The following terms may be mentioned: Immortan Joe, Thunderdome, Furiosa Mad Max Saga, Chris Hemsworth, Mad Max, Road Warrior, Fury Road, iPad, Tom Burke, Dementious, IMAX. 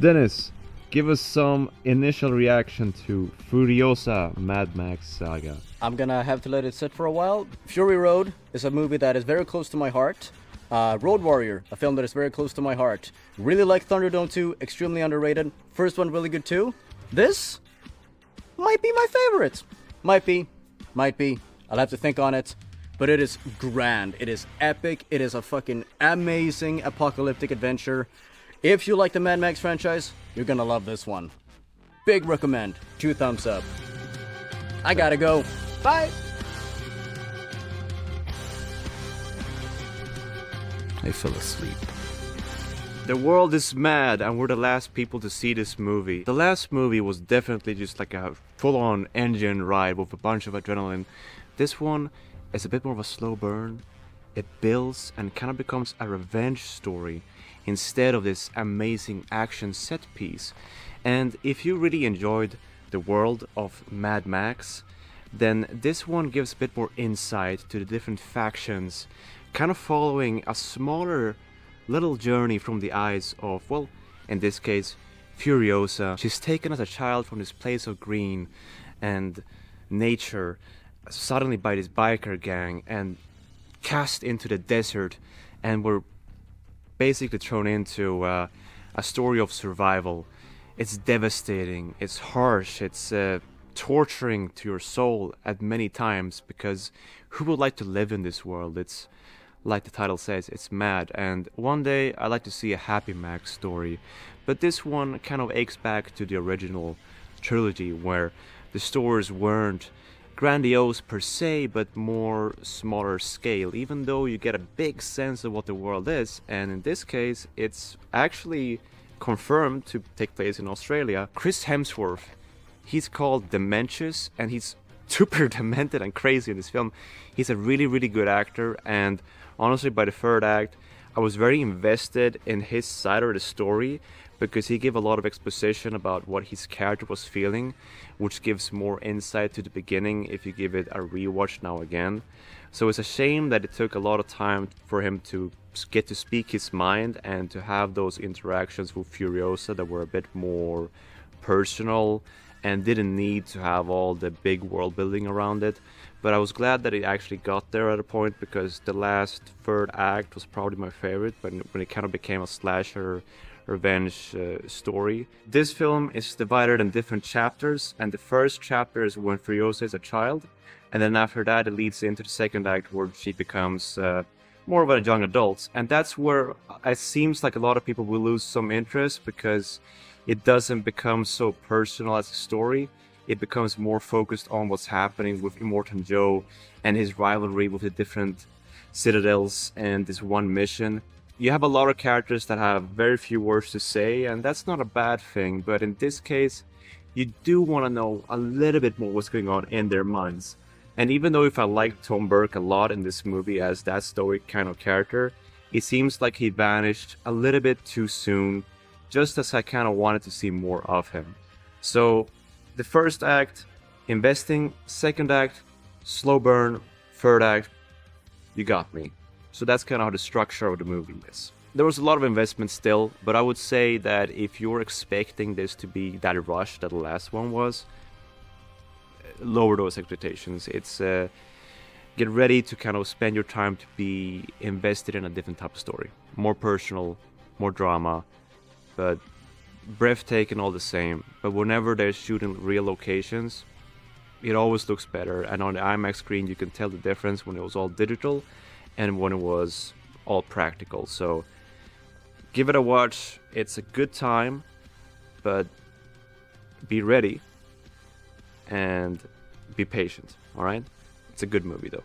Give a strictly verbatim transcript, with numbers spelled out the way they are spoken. Dennis, give us some initial reaction to Furiosa Mad Max Saga. I'm gonna have to let it sit for a while. Fury Road is a movie that is very close to my heart. Uh, Road Warrior, a film that is very close to my heart. Really like Thunderdome two, extremely underrated. First one really good too. This might be my favorite. Might be, might be. I'll have to think on it. But it is grand, it is epic, it is a fucking amazing apocalyptic adventure. If you like the Mad Max franchise, you're gonna love this one. Big recommend, two thumbs up. I gotta go, bye! I fell asleep. The world is mad and we're the last people to see this movie. The last movie was definitely just like a full-on engine ride with a bunch of adrenaline. This one is a bit more of a slow burn. It builds and kind of becomes a revenge story instead of this amazing action set piece. And if you really enjoyed the world of Mad Max, then this one gives a bit more insight to the different factions, kind of following a smaller little journey from the eyes of, well, in this case, Furiosa. She's taken as a child from this place of green and nature, suddenly by this biker gang, and cast into the desert, and were basically thrown into uh, a story of survival. It's devastating, it's harsh, it's uh, torturing to your soul at many times, because who would like to live in this world? It's like the title says, it's mad, and one day I'd like to see a happy Max story, but this one kind of aches back to the original trilogy, where the stories weren't grandiose per se, but more smaller scale, even though you get a big sense of what the world is. And in this case, it's actually confirmed to take place in Australia. Chris Hemsworth, he's called Dementious, and he's super demented and crazy in this film. He's a really, really good actor, and honestly, by the third act, I was very invested in his side of the story, because he gave a lot of exposition about what his character was feeling, which gives more insight to the beginning if you give it a rewatch now again. So it's a shame that it took a lot of time for him to get to speak his mind and to have those interactions with Furiosa that were a bit more personal and didn't need to have all the big world building around it. But I was glad that it actually got there at a point, because the last third act was probably my favorite, but when it kind of became a slasher revenge uh, story. This film is divided in different chapters, and the first chapter is when Furiosa is a child, and then after that it leads into the second act where she becomes uh, more of a young adult. And that's where it seems like a lot of people will lose some interest, because it doesn't become so personal as a story. It becomes more focused on what's happening with Immortan Joe and his rivalry with the different citadels and this one mission. You have a lot of characters that have very few words to say, and that's not a bad thing, but in this case, you do want to know a little bit more what's going on in their minds. And even though if I like Tom Burke a lot in this movie as that stoic kind of character, it seems like he vanished a little bit too soon, just as I kind of wanted to see more of him. So the first act, investing, second act, slow burn, third act, you got me. So that's kind of how the structure of the movie is. There was a lot of investment still, but I would say that if you're expecting this to be that rush that the last one was, lower those expectations. It's uh, get ready to kind of spend your time to be invested in a different type of story. More personal, more drama, but breathtaking all the same. But whenever they're shooting real locations, it always looks better. And on the IMAX screen, you can tell the difference when it was all digital and when it was all practical. So give it a watch. It's a good time, but be ready and be patient, all right? It's a good movie though.